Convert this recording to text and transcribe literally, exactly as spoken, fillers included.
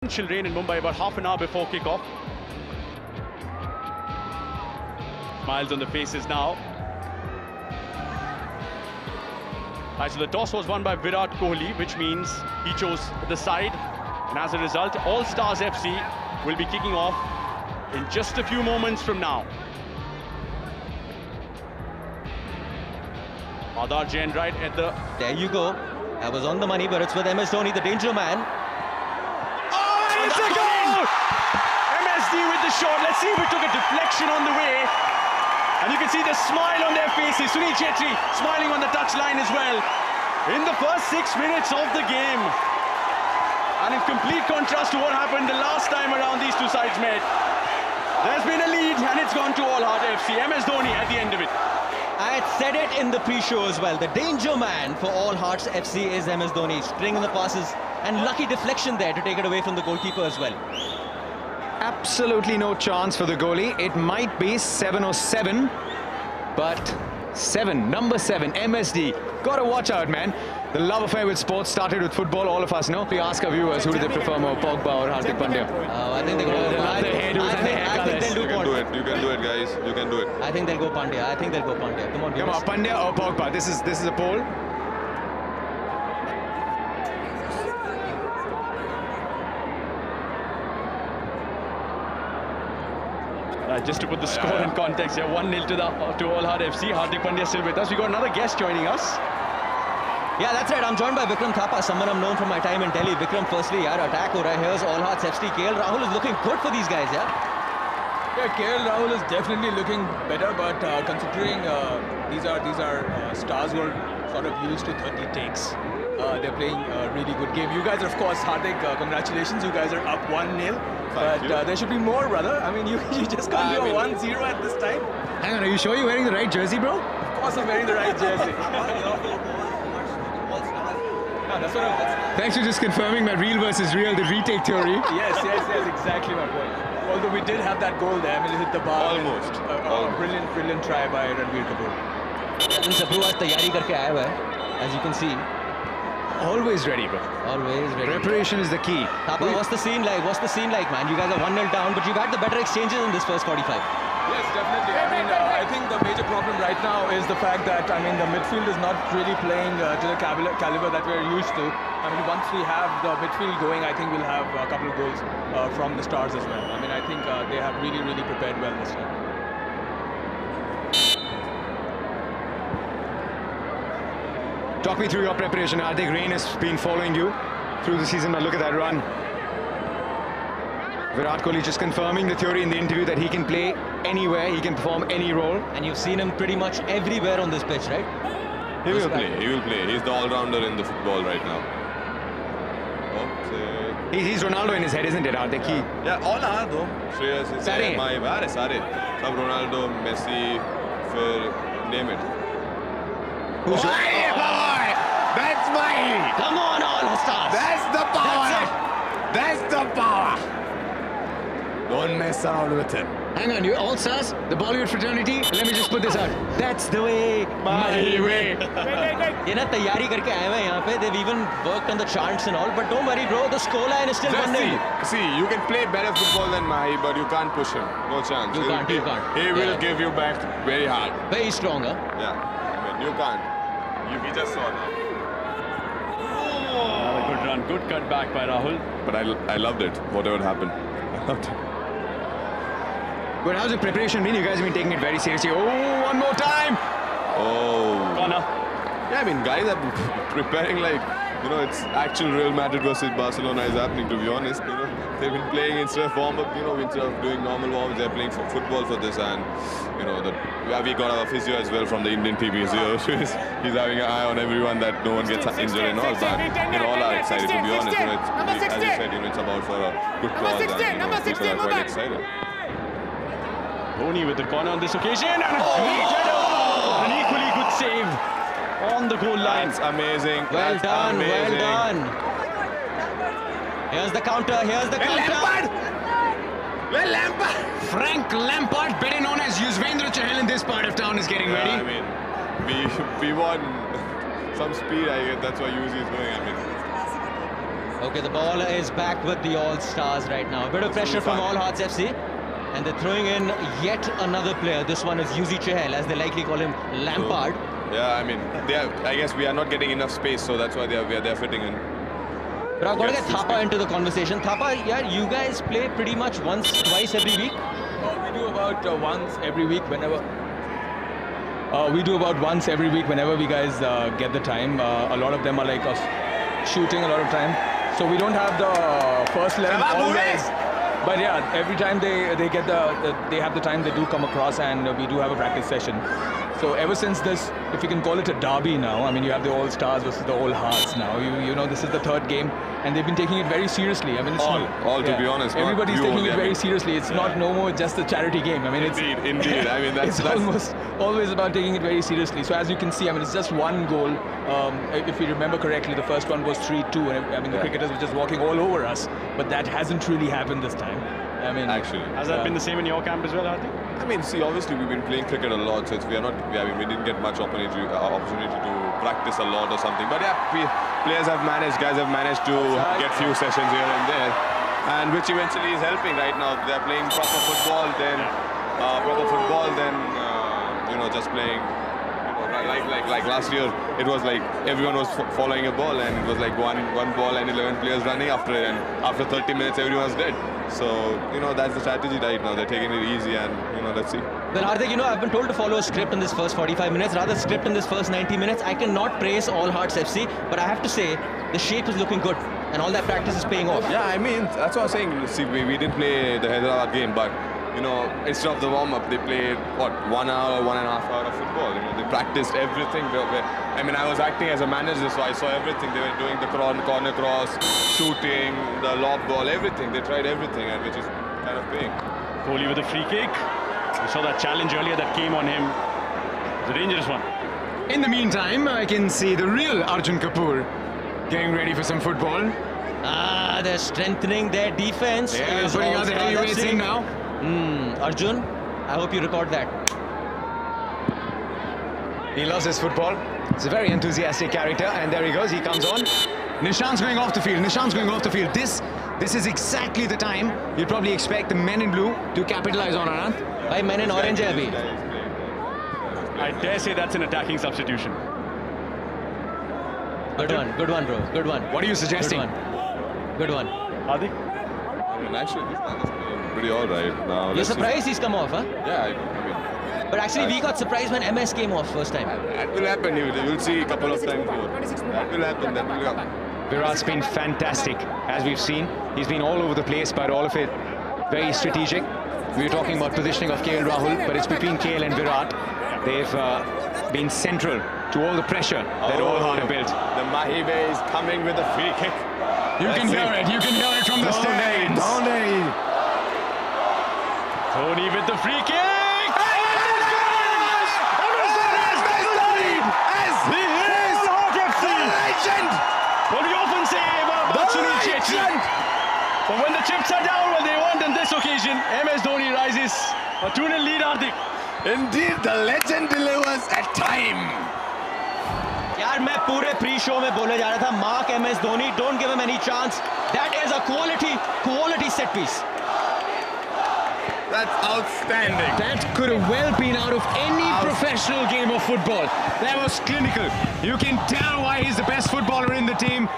Torrential rain in Mumbai about half an hour before kickoff. Smiles on the faces now. Right, so the toss was won by Virat Kohli, which means he chose the side, and as a result, All Stars F C will be kicking off in just a few moments from now. Aadhar Jain right at the... There you go. I was on the money, but it's with M S Dhoni, the danger man. M S D with the shot. Let's see if it took a deflection on the way. And you can see the smile on their faces. Sunil Chhetri smiling on the touchline as well. In the first six minutes of the game. And in complete contrast to what happened the last time around these two sides met. There's been a lead and it's gone to All Heart F C. M S Dhoni at the end of it. I had said it in the pre-show as well. The danger man for All Hearts F C is M S Dhoni. String in the passes and lucky deflection there to take it away from the goalkeeper as well. Absolutely no chance for the goalie. It might be seven oh seven, but seven, number seven, M S D. Gotta watch out, man. The love affair with sports started with football, all of us know. We ask our viewers, who do they prefer more, Pogba or Hardik Pandya? Uh, I think they go Pandya. I think they'll do Pandya. You can do it, guys. You can do it. I think they'll go Pandya. I think they'll go Pandya. Come on, Come on, Pandya or Pogba. This is, this is a poll. Uh, just to put the score yeah, yeah. in context, yeah, one nil to the uh, to All Heart F C. Hardik Pandya still with us. We got another guest joining us. Yeah, that's right. I'm joined by Vikram Thapa, someone I'm known from my time in Delhi. Vikram, firstly, yeah, attack over here is All Hearts F C. K L Rahul is looking good for these guys, yeah. Yeah, K L Rahul is definitely looking better, but uh, considering uh, these are these are uh, stars who are sort of used to thirty takes, uh, they're playing a really good game. You guys, of course, Hardik, uh, congratulations. You guys are up one nil. But uh, there should be more, brother. I mean, you, you just can't do a one zero at this time. Hang on, are you sure you're wearing the right jersey, bro? Of course I'm wearing the right jersey. No, that's what I'm... Thanks for just confirming my real versus real, the retake theory. Yes, yes, yes, exactly my point. Although we did have that goal there. I mean, it hit the bar. Almost. And, uh, Almost. Uh, brilliant, brilliant try by Ranbir Kapoor. As you can see. Always ready, bro. Always ready. Preparation is the key. Thapa, what's the scene like? What's the scene like, man? You guys are one nil down, but you've had the better exchanges in this first forty-five. Yes, definitely. I mean, uh, I think the major problem right now is the fact that, I mean, the midfield is not really playing uh, to the caliber that we're used to. I mean, once we have the midfield going, I think we'll have a couple of goals uh, from the stars as well. I mean, I think uh, they have really, really prepared well this time. Talk me through your preparation. Hardik, rain has been following you through the season, but look at that run. Virat Kohli just confirming the theory in the interview that he can play anywhere, he can perform any role. And you've seen him pretty much everywhere on this pitch, right? He will play, he will play. He's the all-rounder in the football right now. He, he's Ronaldo in his head, isn't it, Hardik? Yeah, yeah, all are though. Shreyas, it's all. Sare. Sab Ronaldo, Messi, Phil, name it. Who's oh, that's my... Come on, All Stars! That's the power! That's, That's the power! Don't mess around with it. Hang on, you All Stars, the Bollywood fraternity, let me just put this out. That's the way, my, my way. way. They've even worked on the chants and all, but don't worry, bro, the scoreline is still one nil. See, see, you can play better football than Mahi, but you can't push him. No chance. You can't, you can't. He will yeah. give you back very hard. Very strong, huh? Yeah, I mean, you can't. You, we just saw that. Another good run, good cut back by Rahul. But I, I loved it, whatever happened. I loved it. But how's the preparation been? You guys have been taking it very seriously. Oh, one more time! Oh. Corner. Yeah, I mean, guys are preparing like, you know, it's actual Real Madrid versus Barcelona is happening, to be honest. You know, they've been playing instead of warm-up, you know, instead of doing normal warm-ups, they're playing for football for this. And, you know, the, yeah, we got our physio as well from the Indian team. He's, he's having an eye on everyone that no one gets injured and all. But, you know, all are excited, to be honest. You know, it's, we, as I said, you know, it's about for a good cause and, you know, people are quite excited. Dhoni with the corner on this occasion. And a great header! An equally good save on the goal line. That's amazing. Well That's done, amazing. well done. Here's the counter, here's the well counter. Lampard! Well, Lampard! Frank Lampard, better known as Yuzvendra Chahal in this part of town, is getting yeah, ready. I mean, we, we want some speed, I guess. That's why Yuzi is going, I mean. Okay, the ball is back with the All Stars right now. A bit of pressure from All Hearts F C. And they're throwing in yet another player. This one is Yuzvendra Chahal, as they likely call him, Lampard. So, yeah, I mean, they are, I guess we are not getting enough space, so that's why they are, they are fitting in. But I've got to get Thapa into the conversation. Thapa, yeah, you guys play pretty much once, twice every week? Uh, we do about uh, once every week whenever... Uh, we do about once every week whenever we guys uh, get the time. Uh, a lot of them are like us shooting a lot of time. So we don't have the first eleven always. But yeah, every time they they get the, the they have the time, they do come across, and we do have a practice session. So ever since this, if you can call it a derby now, I mean, you have the All Stars versus the All Hearts now. You you know, this is the third game, and they've been taking it very seriously. I mean, it's all not, all yeah, to be honest. Everybody's taking only, it very I mean, seriously. It's yeah. not no more just a charity game. I mean, it's indeed, indeed. I mean, that's, it's that's almost always about taking it very seriously. So as you can see, I mean, it's just one goal. Um, if we remember correctly, the first one was three two, and I mean, the yeah. cricketers were just walking all over us. But that hasn't really happened this time. I mean, actually, has that uh, been the same in your camp as well, Hardik? I mean, see, obviously we've been playing cricket a lot, so it's, we are not. I mean, we didn't get much opportunity, uh, opportunity to practice a lot or something. But yeah, we, players have managed, guys have managed to right. get few sessions here and there, and which eventually is helping right now. They're playing proper football, then uh, proper football, then uh, you know, just playing. Like, like, like last year, it was like everyone was f following a ball, and it was like one, one ball and eleven players running after it, and after thirty minutes, everyone's dead. So, you know, that's the strategy right now. They're taking it easy, and, you know, let's see. Well, Hardik, you know, I've been told to follow a script in this first forty-five minutes, rather script in this first ninety minutes. I cannot praise All Hearts F C, but I have to say, the shape is looking good, and all that practice is paying off. Yeah, I mean, that's what I'm saying. See, we, we didn't play the Hyderabad game, but... You know, instead of the warm-up, they played, what, one hour, one and a half hour of football. You know, they practiced everything. I mean, I was acting as a manager, so I saw everything. They were doing the corner cross, shooting, the lob ball, everything. They tried everything, and which is kind of big. Kohli with a free kick. We saw that challenge earlier that came on him. It's a dangerous one. In the meantime, I can see the real Arjun Kapoor getting ready for some football. Ah, they're strengthening their defense. Yeah, they're putting out the heavy racing now. Mm, Arjun, I hope you record that. He loves his football. He's a very enthusiastic character, and there he goes. He comes on. Nishan's going off the field. Nishan's going off the field. This, this is exactly the time you'd probably expect the men in blue to capitalize on. Anand, by men in orange, abhi. I dare say that's an attacking substitution. Good one, good one, bro. Good one. What are you suggesting? Good one. Good one. Hardik. Naturally. Pretty all right now. You're surprised see. He's come off, huh? Yeah, I, I mean. But actually, I, we got surprised when M S came off first time. That will happen. You will see a couple of times more. That will happen. That will happen. Virat's been fantastic, as we've seen. He's been all over the place, but all of it very strategic. We were talking about positioning of K L Rahul, but it's between K L and Virat. They've uh, been central to all the pressure that oh, All Heart have built. The Mahibe is coming with a free kick. You That's can hear it. it. You can hear it from the stands. Dhoni with the free kick! Hey, and it is good! And it is good! As the All Heart F C! The legend! What we often say about Sunil Chhetri. But when the chips are down, when they weren't on this occasion, M S Dhoni rises. A two nil lead, Hardik. Indeed, the legend delivers at time. Yaar, main pure pre-show mein bolne ja raha tha, mark M S Dhoni, don't give him any chance. That is a quality, quality set piece. That's outstanding. That could have well been out of any professional game of football. That was clinical. You can tell why he's the best footballer in the team.